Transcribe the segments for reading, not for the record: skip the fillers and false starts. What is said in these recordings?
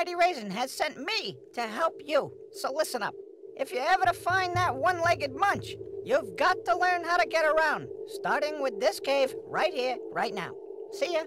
Almighty Raisin has sent me to help you, so listen up. If you're ever to find that one-legged munch, you've got to learn how to get around, starting with this cave right here, right now. See ya.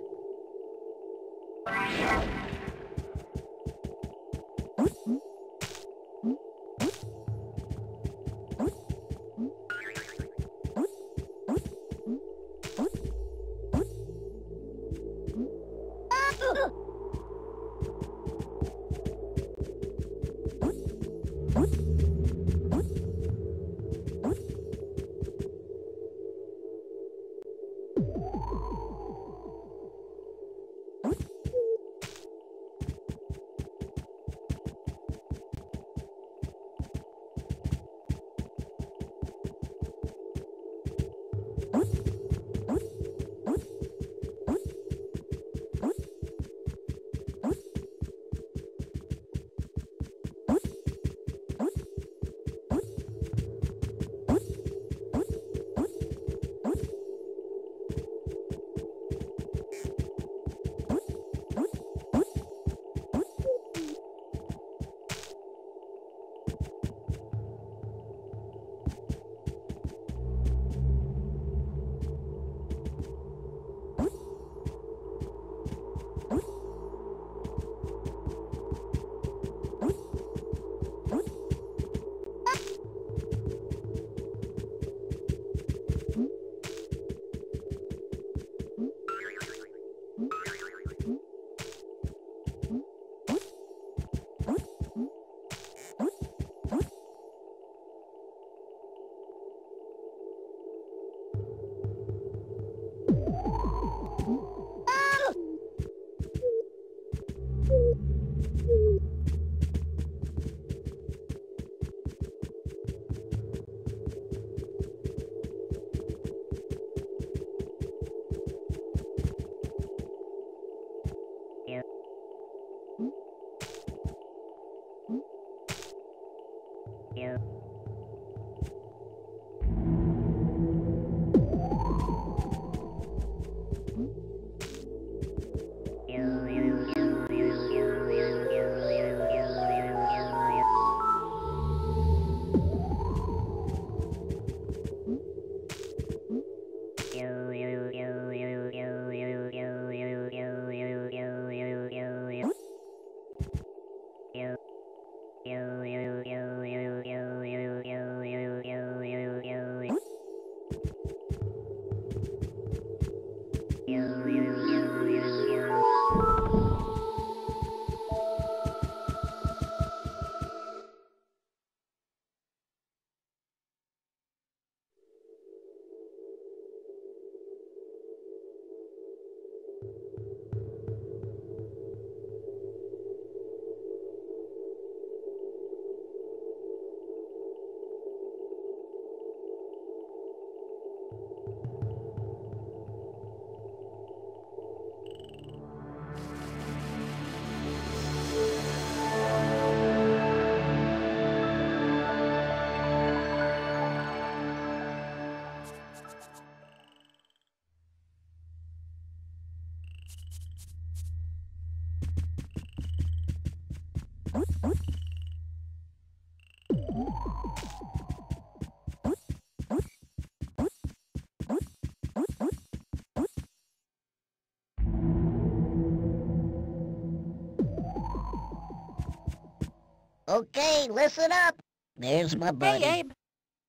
Okay, listen up. There's my buddy. Hey, Abe.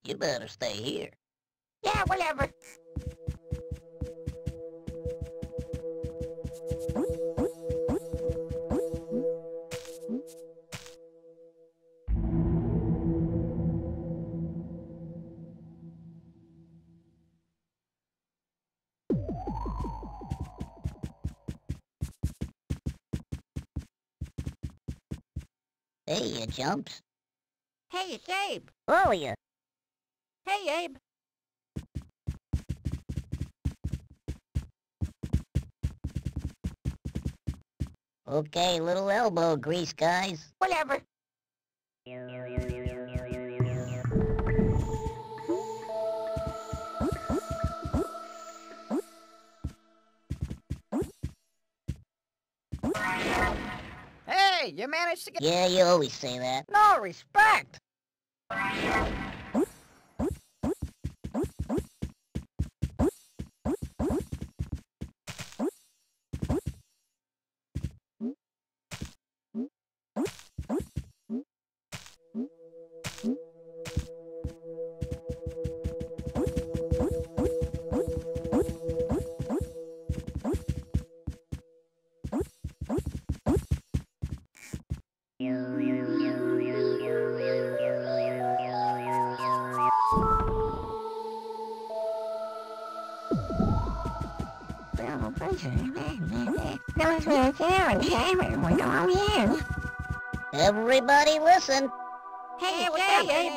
You better stay here. Yeah, whatever. Hey, you chumps. Hey, it's Abe. Who are you? Hey, Abe. Okay, little elbow grease, guys. Whatever. Hey, You managed to get... Yeah, you always say that. No respect! Everybody listen. Hey, what's up, babe?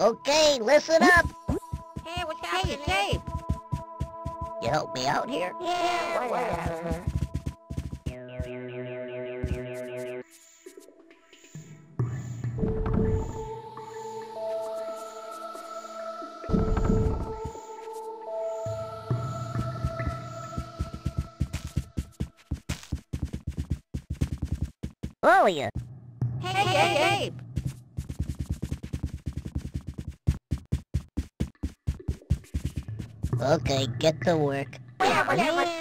Okay, listen up. Hey, what's happening? Hey, Dave. You help me out here? Yeah, whatever. Oh, yeah. Hey, Abe. Okay, get to work. Yeah.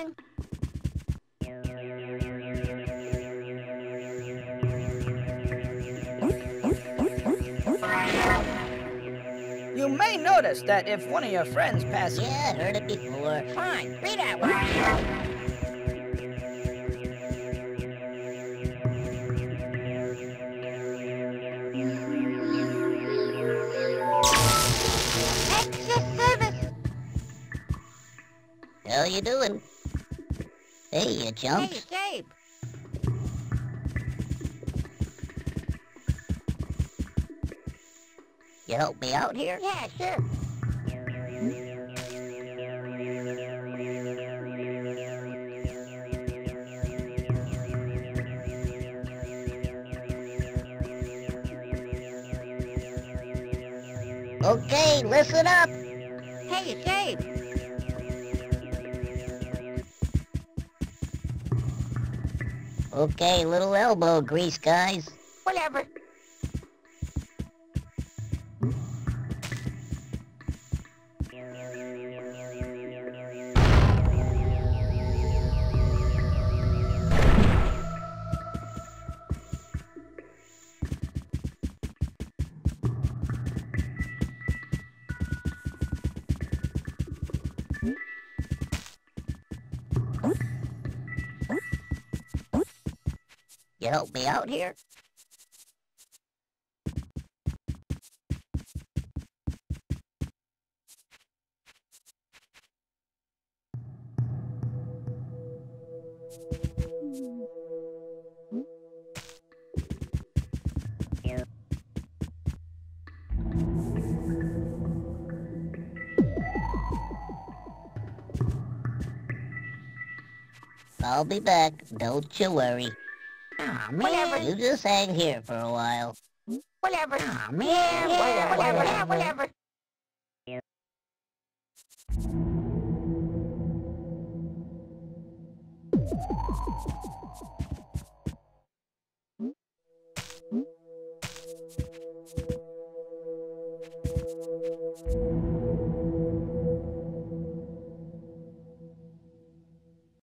You may notice that if one of your friends passes... Yeah, heard it before. Fine, read that one. How you doing? Hey, you jump. Hey, Gabe. You help me out here? Yeah, sure. Okay, listen up. Hey, Gabe. Okay, little elbow grease, guys. Whatever. Help me out here. I'll be back, don't you worry. Aw, whatever. You just hang here for a while. Whatever. Aw, man. Yeah, whatever. Yeah.